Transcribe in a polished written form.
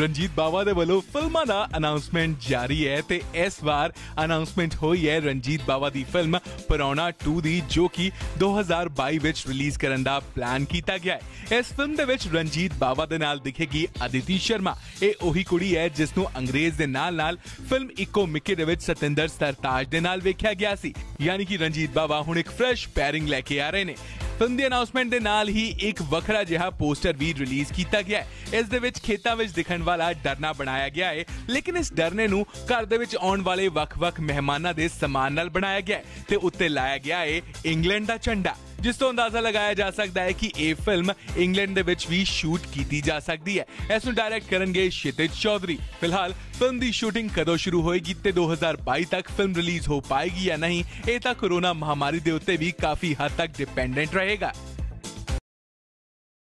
रंजीत बावा दे वालों फिल्म ना अनाउंसमेंट जारी है ते इस बार अनाउंसमेंट हुई है रंजीत बावा दी फिल्म परौना 2 दी जो कि 2022 विच रिलीज करन दा प्लान कीता गया है। इस फिल्म दे विच रंजीत बावा दे नाल दिखेगी अदिति शर्मा। ये ओही कुड़ी है जिस नूं अंग्रेज दे नाल फिल्म इको मिक्के दे विच सतिंदर सरताज दे नाल वेख्या गया सी। यानी कि रंजीत बावा हुण एक फ्रैश पेयरिंग लेके आ रहे ने। फिल्म दी अनाउंसमेंट दे नाल ही एक वखरा जिहा पोस्टर भी रिलीज किया गया है। इस दे विच खेतां विच दिखण वाला डरना बनाया गया है, लेकिन इस डरने नूं घर दे विच आउण वाले वख-वख मेहमानां दे समान नाल बनाया गया है ते उत्ते लाया गया है इंग्लैंड दा झंडा, जिस तो अंदाजा लगाया जा सकता है कि ये फिल्म इंग्लैंड दे विच भी शूट की जा सकती है। इस नूं डायरेक्ट करनगे शितिज चौधरी। फिलहाल फिल्म की शूटिंग कदों शुरू होएगी ते 2022 तक फिल्म रिलीज हो पाएगी या नहीं, ये कोरोना महामारी के उत्ते भी काफी हद तक डिपेंडेंट रहेगा।